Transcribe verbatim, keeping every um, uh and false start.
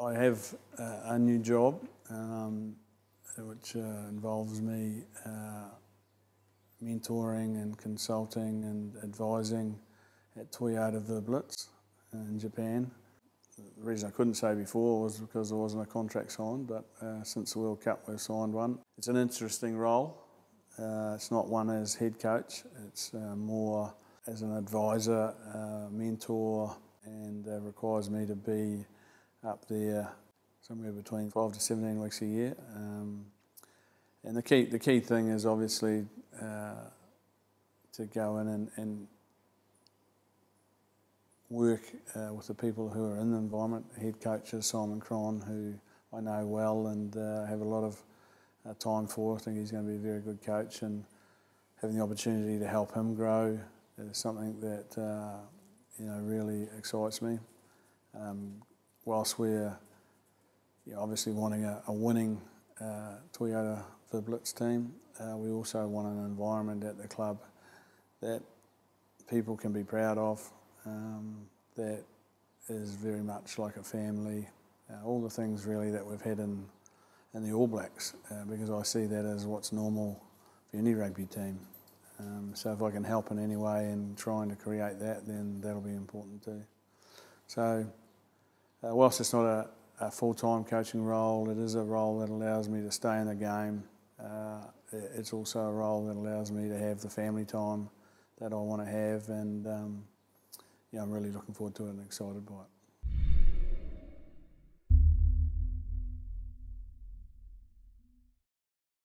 I have uh, a new job, um, which uh, involves me uh, mentoring and consulting and advising at Toyota Verblitz in Japan. The reason I couldn't say before was because there wasn't a contract signed, but uh, since the World Cup we've signed one. It's an interesting role. Uh, it's not one as head coach, it's uh, more as an advisor, uh, mentor, and uh, requires me to be up there somewhere between five to seventeen weeks a year. Um, and the key, the key thing is obviously uh, to go in and, and work uh, with the people who are in the environment. Head coach is Simon Cron, who I know well and uh, have a lot of uh, time for. I think he's going to be a very good coach, and having the opportunity to help him grow is something that uh, you know, really excites me. Um, whilst we're you know, obviously wanting a, a winning uh, Toyota Verblitz team, uh, we also want an environment at the club that people can be proud of, um, that is very much like a family, uh, all the things really that we've had in, in the All Blacks, uh, because I see that as what's normal for any rugby team. Um, so if I can help in any way in trying to create that, then that'll be important too. So Uh, whilst it's not a, a full-time coaching role, it is a role that allows me to stay in the game. Uh, it's also a role that allows me to have the family time that I want to have, and um, yeah, I'm really looking forward to it and excited by it.